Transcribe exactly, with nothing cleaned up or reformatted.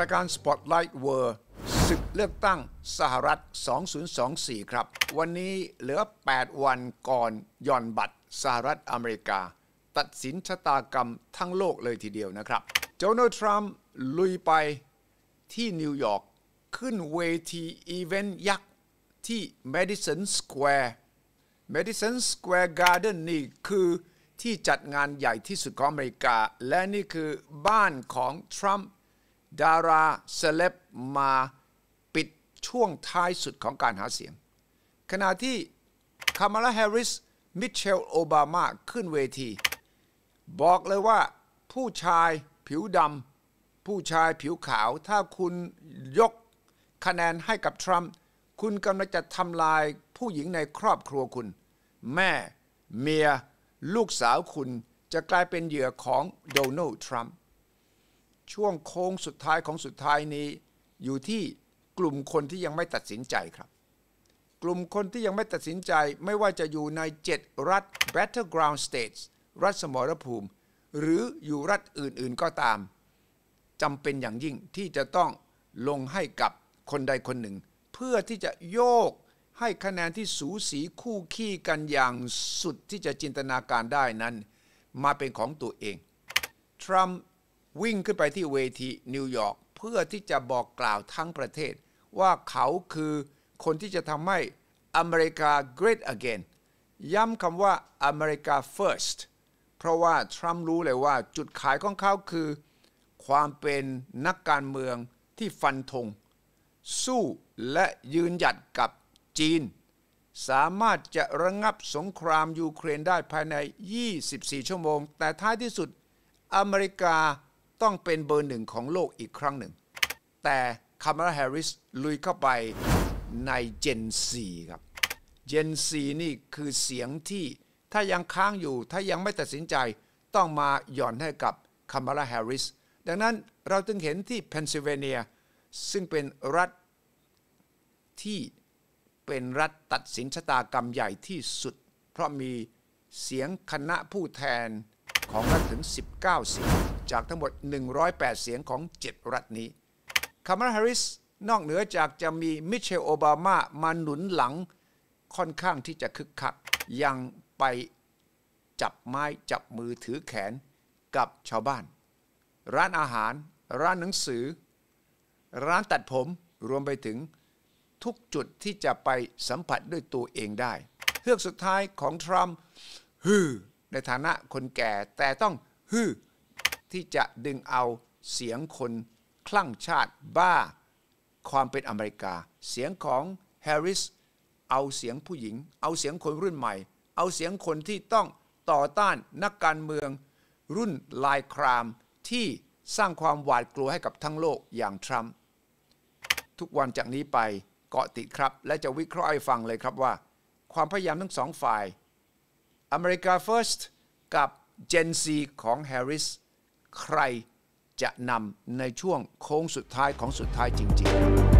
รายการ Spotlight World ศึกเลือกตั้งสหรัฐสองพันยี่สิบสี่ครับวันนี้เหลือแปดวันก่อนหย่อนบัตรสหรัฐอเมริกาตัดสินชะตากรรมทั้งโลกเลยทีเดียวนะครับโดนัลด์ทรัมป์ลุยไปที่นิวยอร์กขึ้นเวทีอีเวนต์ยักษ์ที่ Madison Square Madison Square Garden นี่คือที่จัดงานใหญ่ที่สุดของอเมริกาและนี่คือบ้านของทรัมป์ดาราเซเลบมาปิดช่วงท้ายสุดของการหาเสียงขณะที่คามาลาแฮร์ริสมิเชลโอบามาขึ้นเวทีบอกเลยว่าผู้ชายผิวดำผู้ชายผิวขาวถ้าคุณยกคะแนนให้กับทรัมป์คุณกำลังจะทำลายผู้หญิงในครอบครัวคุณแม่เมียลูกสาวคุณจะกลายเป็นเหยื่อของโดนัลด์ทรัมป์ช่วงโค้งสุดท้ายของสุดท้ายนี้อยู่ที่กลุ่มคนที่ยังไม่ตัดสินใจครับกลุ่มคนที่ยังไม่ตัดสินใจไม่ว่าจะอยู่ในเจ็ดรัฐ Battleground States รัฐสมรภูมิหรืออยู่รัฐอื่นๆก็ตามจำเป็นอย่างยิ่งที่จะต้องลงให้กับคนใดคนหนึ่งเพื่อที่จะโยกให้คะแนนที่สูสีคู่ขี้กันอย่างสุดที่จะจินตนาการได้นั้นมาเป็นของตัวเองทรัมป์วิ่งขึ้นไปที่เวทีนิวยอร์กเพื่อที่จะบอกกล่าวทั้งประเทศว่าเขาคือคนที่จะทำให้อเมริกา great again ย้ำคำว่า America First เพราะว่าทรัมป์รู้เลยว่าจุดขายของเขาคือความเป็นนักการเมืองที่ฟันธงสู้และยืนหยัดกับจีนสามารถจะระงับสงครามยูเครนได้ภายในยี่สิบสี่ชั่วโมงแต่ท้ายที่สุดอเมริกาต้องเป็นเบอร์หนึ่งของโลกอีกครั้งหนึ่งแต่คามาลาแฮร์ริสลุยเข้าไปใน Gen Z ครับ Gen Z นี่คือเสียงที่ถ้ายังค้างอยู่ถ้ายังไม่ตัดสินใจต้องมาหย่อนให้กับคามาลาแฮร์ริสดังนั้นเราจึงเห็นที่เพนซิลเวเนียซึ่งเป็นรัฐที่เป็นรัฐตัดสินชะตากรรมใหญ่ที่สุดเพราะมีเสียงคณะผู้แทนของรัฐถึงสิบเก้าเสียงจากทั้งหมดหนึ่งร้อยแปดเสียงของเจ็ดรัฐนี้คามาลาแฮร์ริสนอกเหนือจากจะมีมิเชลโอบามามาหนุนหลังค่อนข้างที่จะคึกคักยังไปจับไม้จับมือถือแขนกับชาวบ้านร้านอาหารร้านหนังสือร้านตัดผมรวมไปถึงทุกจุดที่จะไปสัมผัสด้วยตัวเองได้เฮือกสุดท้ายของทรัมป์ฮือในฐานะคนแก่แต่ต้องฮือที่จะดึงเอาเสียงคนคลั่งชาติบ้าความเป็นอเมริกาเสียงของแฮร์ริสเอาเสียงผู้หญิงเอาเสียงคนรุ่นใหม่เอาเสียงคนที่ต้องต่อต้านนักการเมืองรุ่นลายครามที่สร้างความหวาดกลัวให้กับทั้งโลกอย่างทรัมป์ทุกวันจากนี้ไปเกาะติดครับและจะวิเคราะห์ให้ฟังเลยครับว่าความพยายามทั้งสองฝ่าย America First กับ Gen Z ของแฮร์ริสใครจะนำในช่วงโค้งสุดท้ายของสุดท้ายจริงๆ